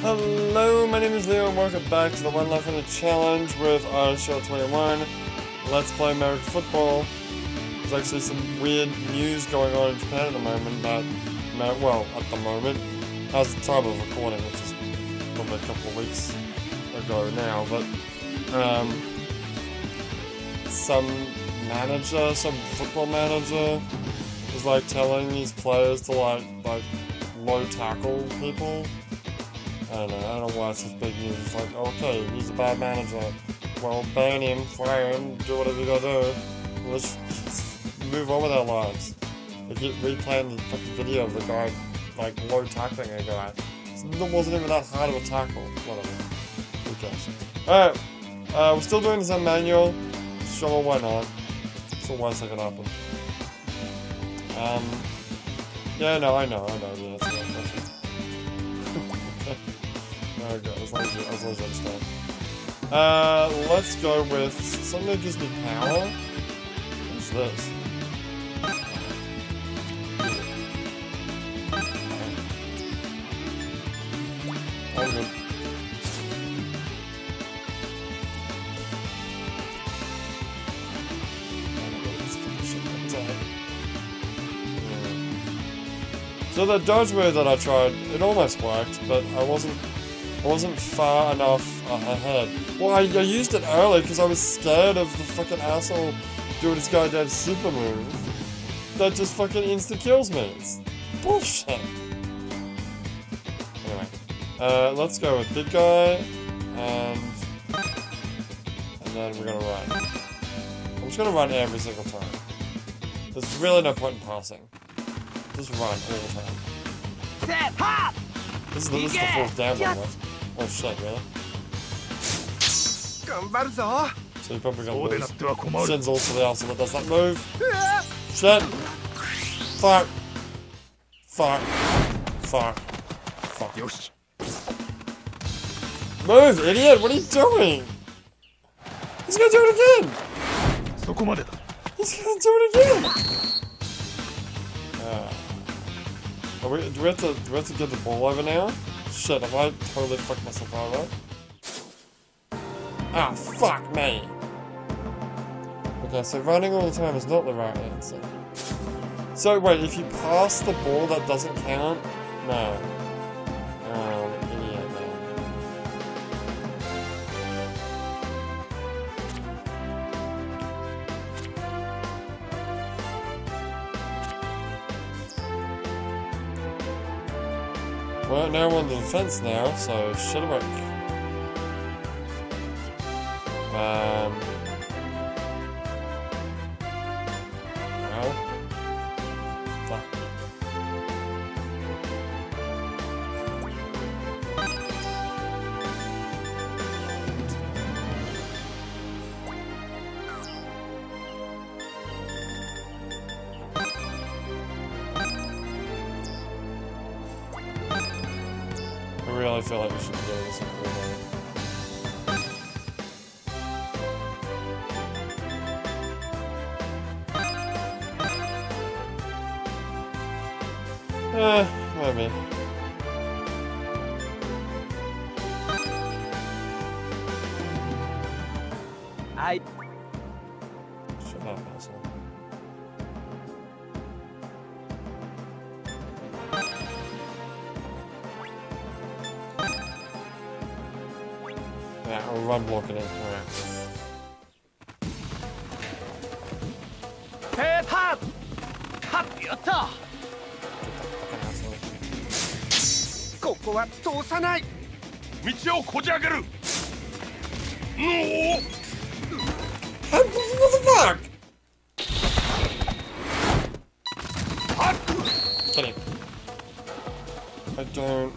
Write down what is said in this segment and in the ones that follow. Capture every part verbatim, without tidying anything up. Hello, my name is Leo and welcome back to the One Life in a Challenge with Eyeshield twenty-one. Let's play American football. There's actually some weird news going on in Japan at the moment, but well, at the moment, as the time of recording, which is probably a couple of weeks ago now, but um, some manager, some football manager, is like telling these players to like like low tackle people. I don't know, I don't know why it's such big news. It's like, okay, he's a bad manager. Well, ban him, fire him, do whatever you gotta do. Let's move on with our lives. They keep replaying the fucking video of the guy, like, low tackling a guy. It wasn't even that hard of a tackle. Whatever. Who cares? Alright, uh, we're still doing some manual. Sure, why not? So why is that gonna happen? Um, yeah, no, I know, I know, yeah, that's a good question. Oh god, as long as you, as long as you understand. Uh, let's go with something that gives me power. What's this? Oh good. So the dodge move that I tried, it almost worked, but I wasn't I wasn't far enough ahead. Well, I, I used it early because I was scared of the fucking asshole doing his goddamn super move. That just fucking insta-kills me. It's bullshit. Anyway, uh, let's go with big guy, and, and then we're gonna run. I'm just gonna run every single time. There's really no point in passing. Just run all the time. Set, hop! This is the, this is the fourth down one, right? Oh shit, really? So you're probably gonna lose. Sin's also the asshole that does that move. Shit! Fuck! Fuck! Fuck! Fuck! Move, idiot! What are you doing? He's gonna do it again! He's gonna do it again! Uh, are we, do we have to, do we have to get the ball over now? Shit, have I totally fucked myself over? Ah, fuck me! Okay, so running all the time is not the right answer. So, wait, if you pass the ball, that doesn't count? No. Um, yeah, no. Well, now we're on the defense now, so shit away. Um, no. Fuck. I really feel like we should be doing this in real life. Eh, maybe. I... Shut up, asshole. Yeah, I'll run block it in. Alright. Hey, pop! Pop, yatta! What the fuck? Get him. I don't.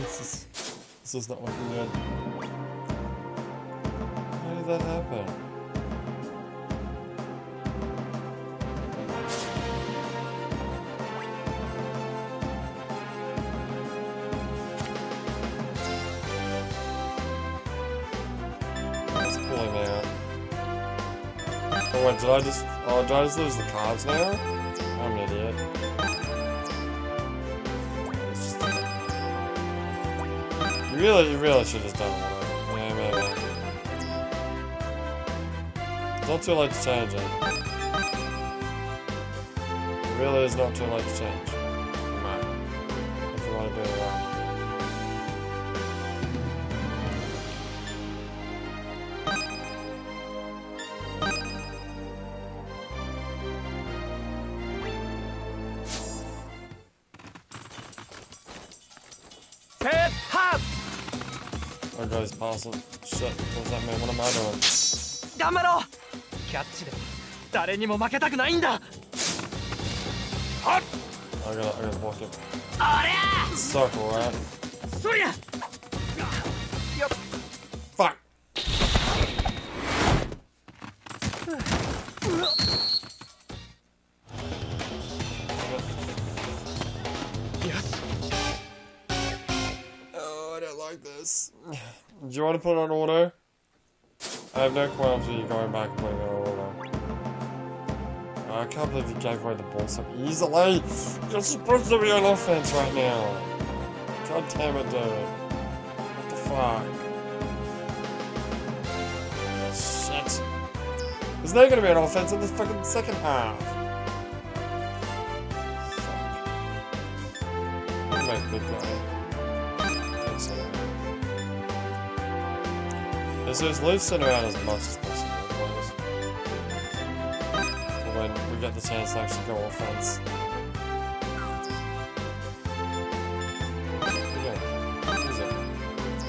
This is this is not looking good. How did that happen? Oh wait, did I just, oh, did I just lose the cards now? I'm an idiot. It's just, Really, really should have done one. Yeah, maybe. It's not too late to change it. It really is not too late to change. No. If you want to do it well. Shit, what does that mean? What am I doing? Gamero! Catch で誰にも負けたくないんだ。はっ! I gotta, I gotta block it. Circle, right? Yep. Fuck! Yes. Oh, I don't like this. Do you want to put it on auto? I have no qualms with you going back and putting it on auto. I can't believe you gave away the ball so easily! You're supposed to be on offense right now! God damn it, dude. What the fuck? Oh, shit. There's no gonna be an offense in the fucking second half! Fuck. Make me go. Don't say that. Let's loosen around as much as possible, please. So when we get the chance to actually go offense. Yeah, easy. Do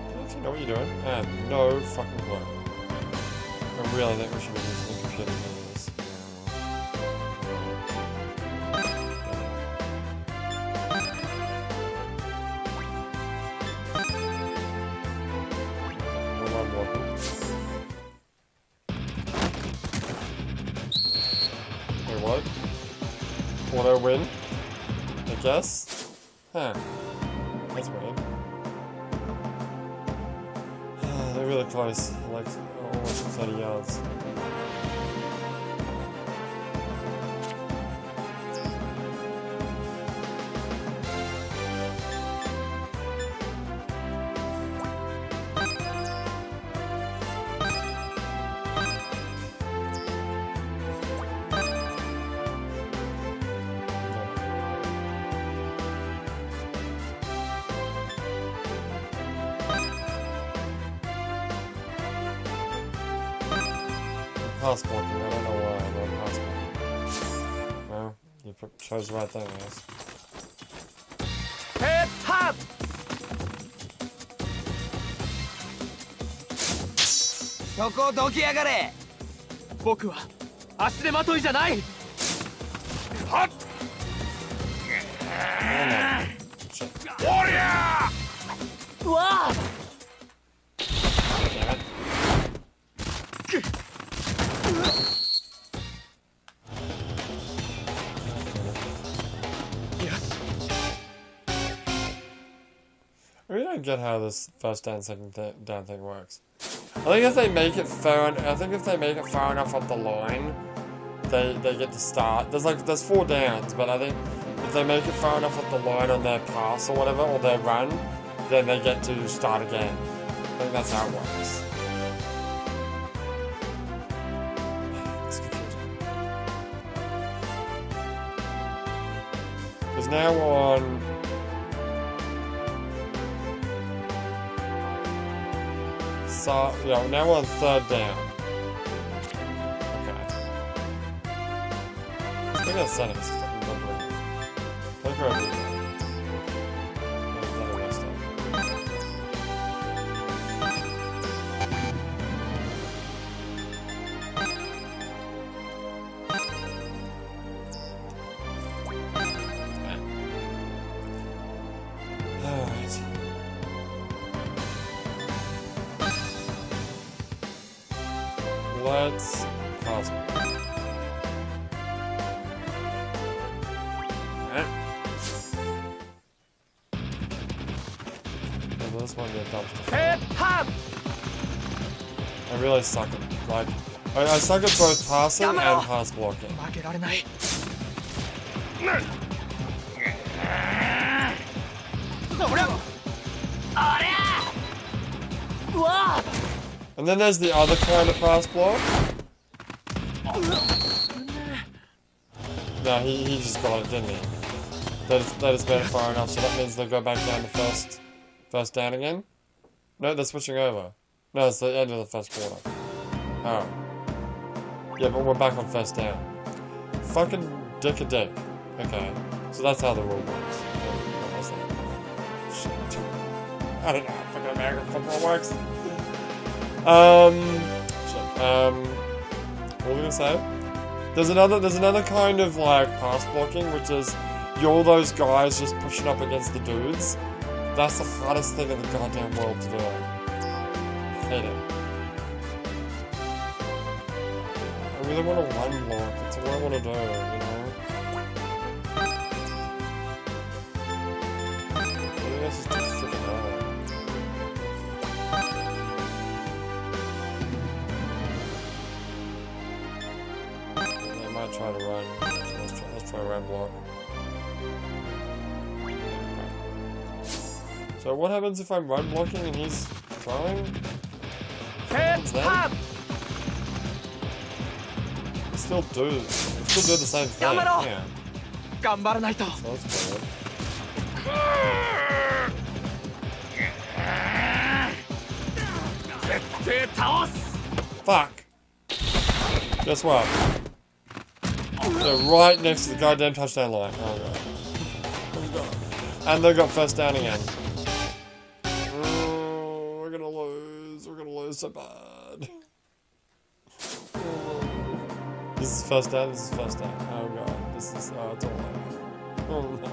you actually know what you're doing? I have no fucking clue. I really think we should be using the computer for this. Wait, what? Auto win? I guess? Huh. That's weird. They're really close. I like to. thirty yards. Pass blocking, I don't know why I want pass blocking. Well, you chose the right thing, I guess. Head up! Soko dokiyagare! Boku wa ashi de matoi janai! Hot! Warrior! Wow! Get how this first down, second down thing works. I think if they make it far, I think if they make it far enough up the line, they they get to start. There's like there's four downs, but I think if they make it far enough up the line on their pass or whatever or their run, then they get to start again. I think that's how it works. It's confusing. Because now on. So, yeah, now we're on third down. Okay. I think that's set up. Look over here. Alright. Let's pause. Alright. This one gets dumped. Head up! I really suck at, like, I, I suck at both passing and pass blocking. And then there's the other kind of pass block. No, he, he just got it, didn't he? That is, that is better far enough, so that means they'll go back down to first, first down again. No, they're switching over. No, it's the end of the first quarter. Alright. Yeah, but we're back on first down. Fucking dick a dick. Okay. So that's how the rule works. Shit. I don't know how fucking American football works. Um. Shit. Um. What was I gonna say? There's another, there's another kind of like pass blocking, which is you're all those guys just pushing up against the dudes. That's the hardest thing in the goddamn world to do. I hate it. I really want to one block. That's what I want to do, you know? I think that's just too freaking hard. I might try to run. So let's try, let's try run block. So what happens if I'm run blocking and he's throwing? What's that? I still do, I still do the same thing. Yeah. So that's good. Fuck. Guess what? They're right next to the goddamn touchdown line. Oh god. And they got first down again. So bad. Oh. This is first down, this is first down. Oh god, this is, oh, it's all over. Oh no.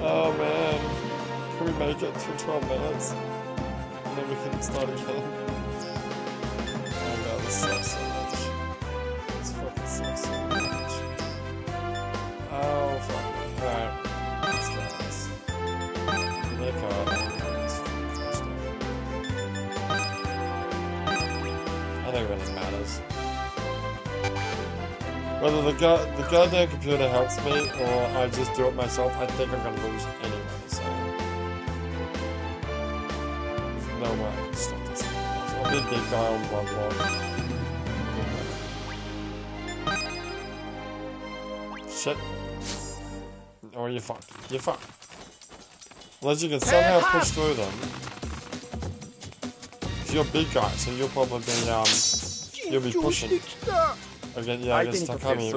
Oh man. Can we make it through twelve minutes? And then we can start again. Oh god, this sucks so much. This fucking sucks so much. Oh fuck. Alright. Let's get this. Make up. I don't think it really matters. Whether the, go the goddamn computer helps me or I just do it myself, I think I'm gonna lose anyway, so. There's no way I can stop this. I'll be a big guy on one block. Shit. Or oh, you're fucked. You're fucked. Unless you can somehow push through them. You're a big guy, so you'll probably be, um, you'll be pushing. Again, yeah, I guess Takami,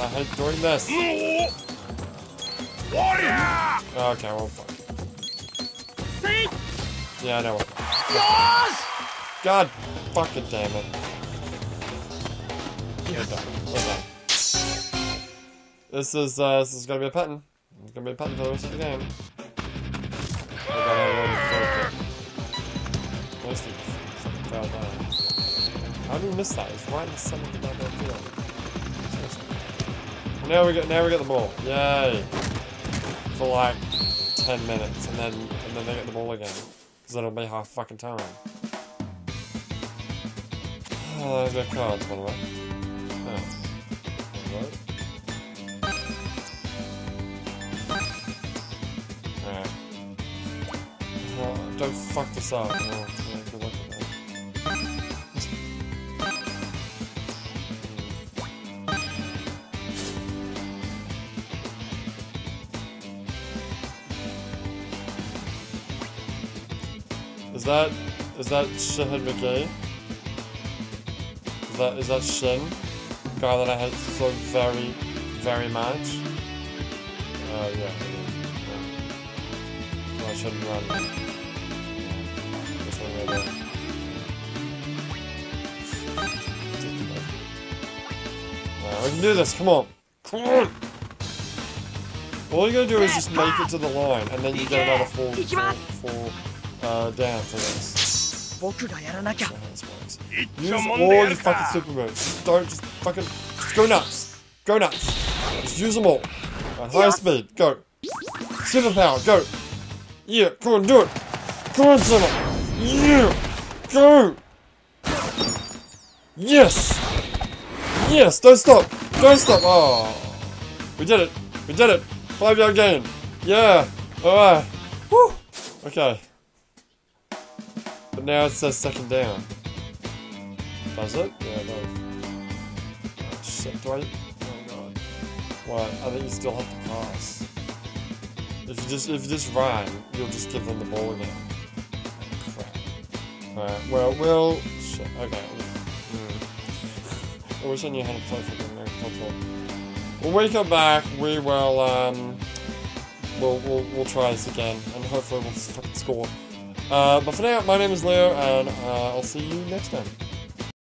I hate doing this. Okay, well, fuck. Yeah, I know what. God fucking damn it. We're done. We're done. This is, uh, this is gonna be a pattern. It's gonna be a pattern for the rest of the game. How do we miss that? It's right in the center of the goddamn field. Seriously. Now we got, now we got the ball. Yay! For like ten minutes, and then and then they get the ball again, because that'll be half fucking time. Oh, those are cards, by the way. Oh. Alright. Oh, don't fuck this up. No. Is that, is that shithead McGee? Is that, is that Shin? The guy that I hate so very, very much? Oh uh, yeah, it is. Yeah. So I shouldn't run. This one right there. Alright, we can do this, come on! Come on! All you gotta do is just make it to the line, and then you get another four, four, four. Uh, down for this. Use all your fucking super moves. Don't just fucking just go nuts. Go nuts. Just use them all. Right, high speed. Go. Super power. Go. Yeah. Come on, do it. Come on, Simon. Yeah. Go! Yes! Yes! Don't stop! Don't stop! Oh! We did it! We did it! five yard gain! Yeah! Alright! Woo! Okay. But now it says second down. Does it? Yeah, it does. Oh, shit, do I? Oh god. Why? I think you still have to pass. If you just, if you just run, you'll just give them the ball again. Crap. Alright, well, well... Shit, okay. I wish I knew how to play for the next football. When we come back, we will, um, we'll, we'll, we'll try this again, and hopefully we'll fucking score. Uh, but for now, my name is Leo, and uh, I'll see you next time.